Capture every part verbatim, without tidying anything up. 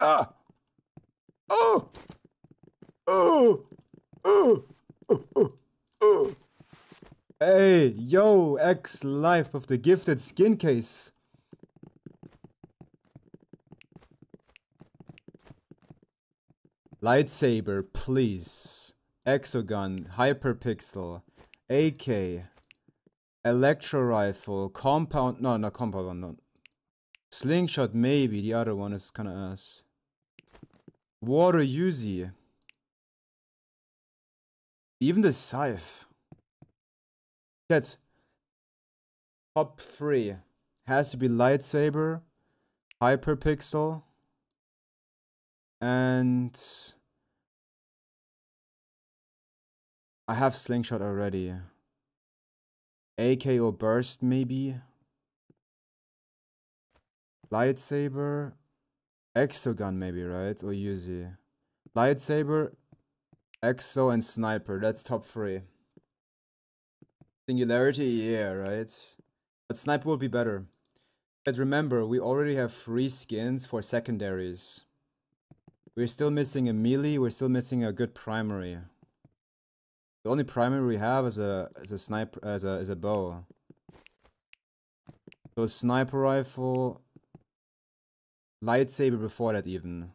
Ah! Oh! Oh! Oh! Oh! Oh! Oh! Hey, yo, X Life of the Gifted Skin Case. Lightsaber, please. Exogun, Hyperpixel, A K, Electro Rifle, Compound. No, not Compound, no. Slingshot, maybe. The other one is kind of ass. Water Uzi. Even the Scythe. That's top three. Has to be Lightsaber, Hyperpixel, and I have Slingshot already. A K or Burst maybe. Lightsaber. Exogun maybe, right? Or Uzi. Lightsaber, Exo, and Sniper. That's top three. Singularity, yeah, right? But Sniper would be better. But remember, we already have three skins for secondaries. We're still missing a melee, we're still missing a good primary. The only primary we have is a is a sniper as a is a bow. So sniper rifle, lightsaber before that even.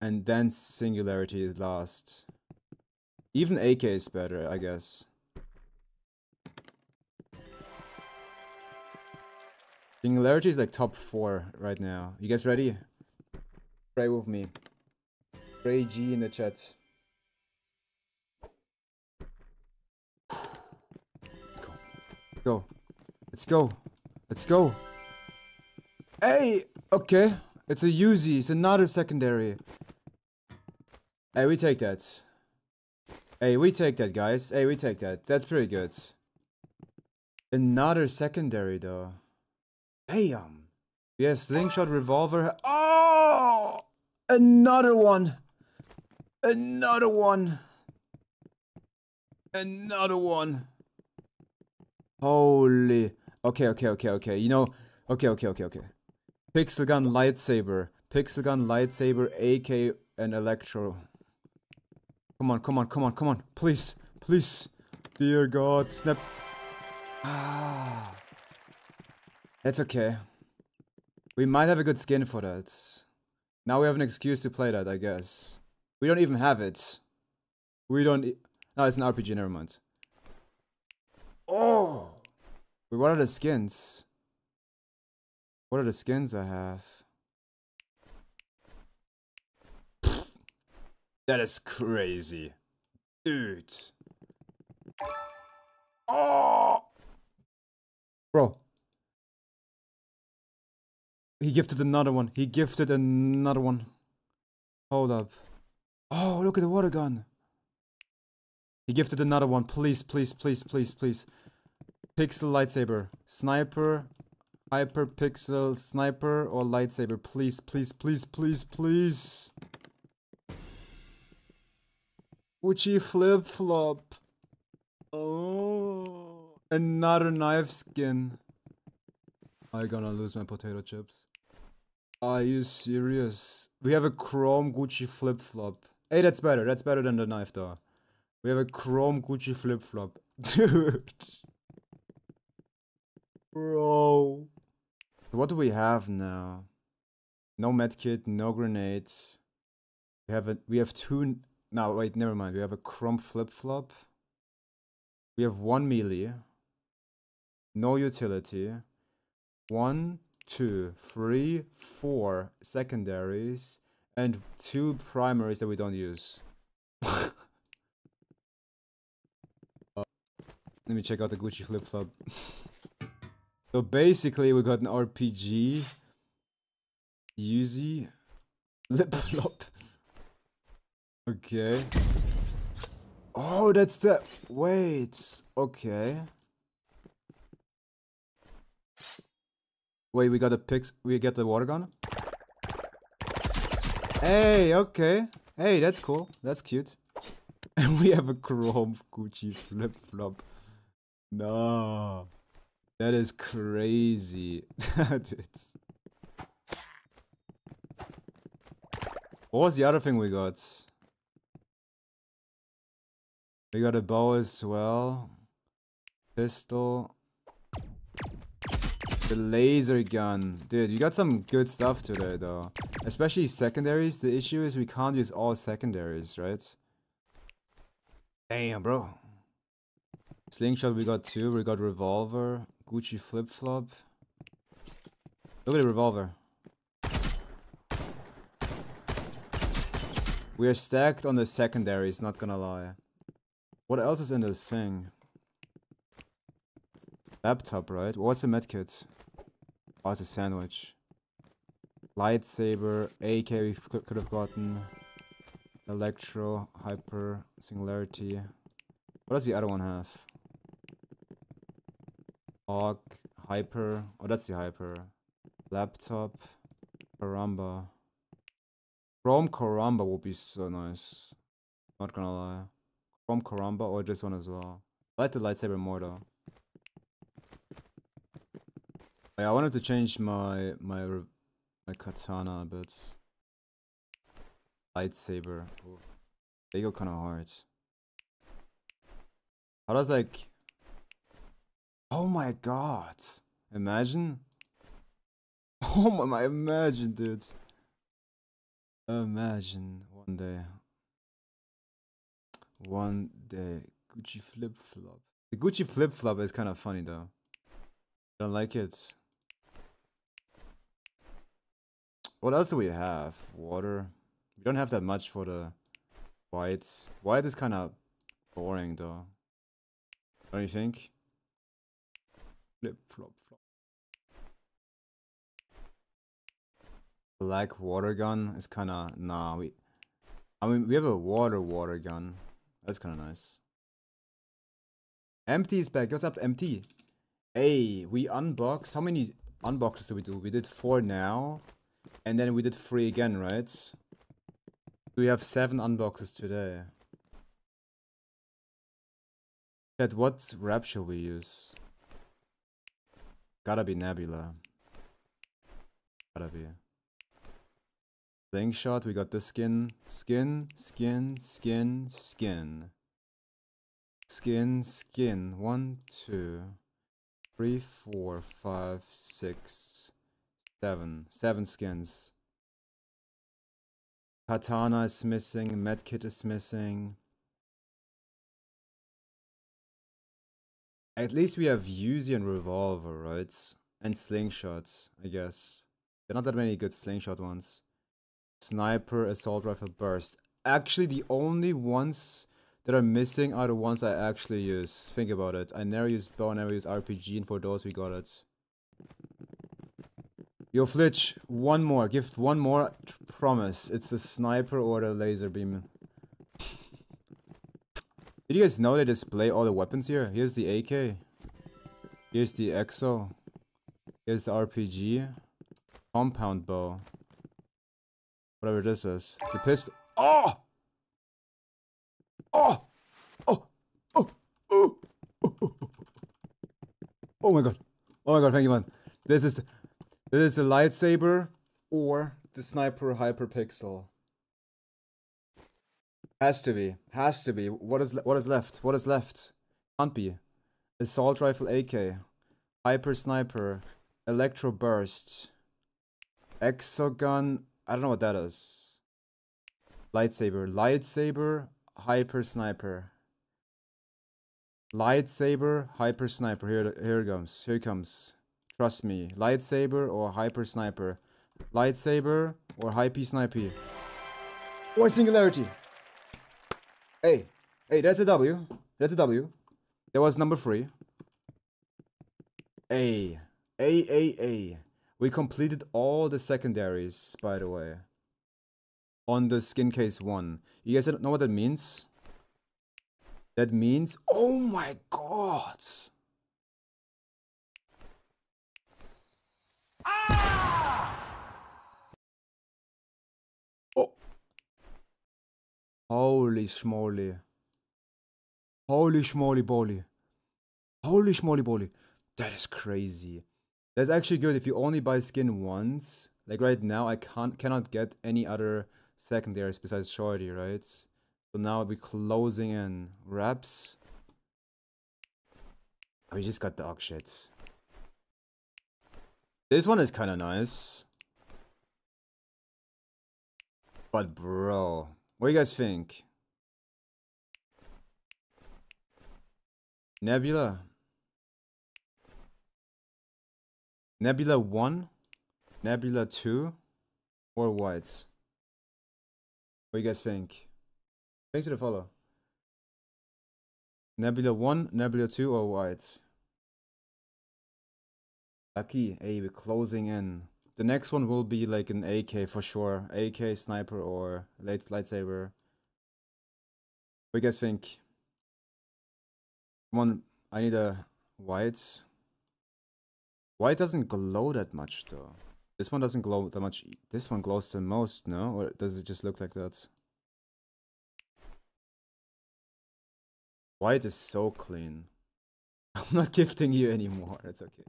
And then singularity is last. Even A K is better, I guess. Singularity is like top four right now. You guys ready? Pray with me. Pray G in the chat. Let's go. Go. Let's go. Let's go. Hey! Okay. It's a Uzi. It's another secondary. Hey, we take that. Hey, we take that, guys. Hey, we take that. That's pretty good. Another secondary, though. Damn. We have slingshot, revolver. Oh! Another one! Another one! Another one! Holy... Okay, okay, okay, okay, you know... Okay, okay, okay, okay. Pixel gun, lightsaber. Pixel gun, lightsaber, A K, and electro. Come on, come on, come on, come on. Please, please. Dear God, snap. Ah. That's okay. We might have a good skin for that. Now we have an excuse to play that, I guess. We don't even have it. We don't... E no, it's an R P G, never mind. Oh! Wait, what are the skins? What are the skins I have? That is crazy. Dude. Oh! Bro. He gifted another one. He gifted another one. Hold up. Oh, look at the water gun. He gifted another one. Please, please, please, please, please. Pixel lightsaber. Sniper. Hyperpixel sniper or lightsaber. Please, please, please, please, please. Uchi flip flop. Oh. Another knife skin. I'm gonna lose my potato chips. Are you serious? We have a chrome Gucci flip-flop. Hey, that's better. That's better than the knife, though. We have a chrome Gucci flip-flop. Dude. Bro. What do we have now? No medkit, no grenades. We have a, we have two... No, wait, never mind. We have a chrome flip-flop. We have one melee. No utility. One, two, three, four secondaries, and two primaries that we don't use. uh, let me check out the Gucci flip-flop. So basically we got an R P G, Uzi, lip-flop. Okay. Oh, that's the... Wait, okay. Wait, we got a pix. We get the water gun. Hey, okay. Hey, that's cool. That's cute. And we have a chrome Gucci flip flop. No, that is crazy. Dude. What was the other thing we got? We got a bow as well. Pistol. The laser gun. Dude, you got some good stuff today though. Especially secondaries. The issue is we can't use all secondaries, right? Damn, bro. Slingshot we got two. We got revolver. Gucci flip-flop. Look at the revolver. We are stacked on the secondaries, not gonna lie. What else is in this thing? Laptop, right? What's a medkit? Oh, it's a sandwich. Lightsaber, A K we could have gotten. Electro, Hyper, Singularity. What does the other one have? Hawk, Hyper. Oh, that's the Hyper. Laptop, Karamba. Chrome Karamba would be so nice. Not gonna lie. Chrome Karamba or this one as well. I like the lightsaber more though. I wanted to change my my my katana a bit. Lightsaber. They go kind of hard. How does like? Oh my god! Imagine. Oh my, my! Imagine, dude. Imagine one day. One day, Gucci flip flop. The Gucci flip flop is kind of funny though. I don't like it. What else do we have? Water. We don't have that much for the whites. White is kind of boring though. Don't you think? Flip flop flop. Black water gun is kind of nah. We, I mean, we have a water water gun. That's kind of nice. Empty is back. What's up, empty? Hey, we unboxed. How many unboxes did we do? We did four now. And then we did three again, right? We have seven unboxes today. At what wrap should we use? Gotta be Nebula. Gotta be. Slingshot, we got the skin. Skin, skin, skin, skin. Skin, skin. One, two, three, four, five, six. Seven. Seven skins. Katana is missing. Medkit is missing. At least we have Uzi and revolver, right? And slingshot, I guess. There are not that many good slingshot ones. Sniper, assault rifle, burst. Actually, the only ones that are missing are the ones I actually use. Think about it. I never use bow, never use R P G, and for those we got it. Yo, Flitch, one more. Gift one more. Promise. It's the sniper or the laser beam. Did you guys know they display all the weapons here? Here's the A K. Here's the X O. Here's the R P G. Compound bow. Whatever this is. The pistol. Oh! Oh! Oh! Oh! Oh! Oh! Oh! Oh my god. Oh my god, thank you, man. This is... The This is the lightsaber or the sniper hyperpixel. Has to be. Has to be. What is what is left? What is left? Can't be. Assault rifle A K. Hyper sniper. Electro burst. Exogun. I don't know what that is. Lightsaber. Lightsaber. Hyper sniper. Lightsaber. Hyper sniper. Here, here it comes. Here it comes. Trust me, lightsaber or hyper sniper, lightsaber or hypey snipey, or singularity. Hey, hey, that's a W. That's a W. That was number three. A, A, A, A. We completed all the secondaries, by the way. On the skin case one. You guys know what that means? That means, oh my god. Holy schmoly. Holy schmoly boly. Holy schmoly boly. That is crazy. That's actually good if you only buy skin once. Like right now I can't cannot get any other secondaries besides shorty, right? So now we're closing in reps. Oh, we just got the Ox shit. This one is kind of nice. But bro, what do you guys think? Nebula. Nebula one, Nebula two, or White? What do you guys think? Thanks for the follow. Nebula one, Nebula two, or White? Lucky, hey, we're closing in. The next one will be like an A K for sure. A K, sniper, or light lightsaber. What do you guys think? Come on, I need a White. White doesn't glow that much though. This one doesn't glow that much. This one glows the most, no? Or does it just look like that? White is so clean. I'm not gifting you anymore. That's okay.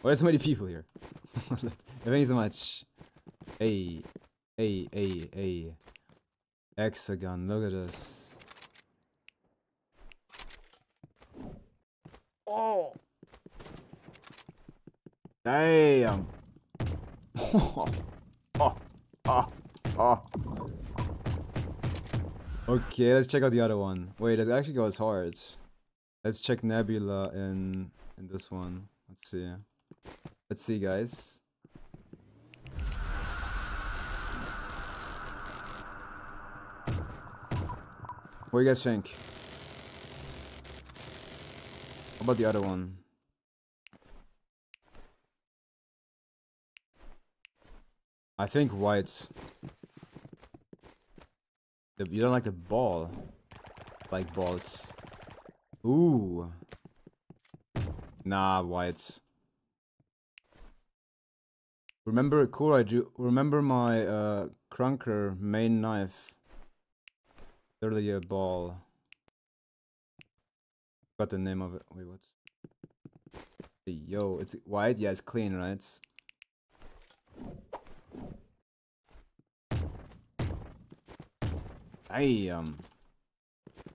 Why are so many people here? Thank you so much. Hey, hey, hey, hey. Hexagon, look at this. Oh, damn. oh, oh, oh. Okay, let's check out the other one. Wait, it actually goes hard. Let's check Nebula in in this one. Let's see. Let's see, guys. What do you guys think? About the other one. I think White's. The, you don't like the ball. Like bolts. Ooh. Nah, White's. Remember, cool, I do. Remember my uh, Krunker main knife. Literally a ball. Got the name of it. Wait, what? Yo, it's White. Yeah, it's clean, right? Damn.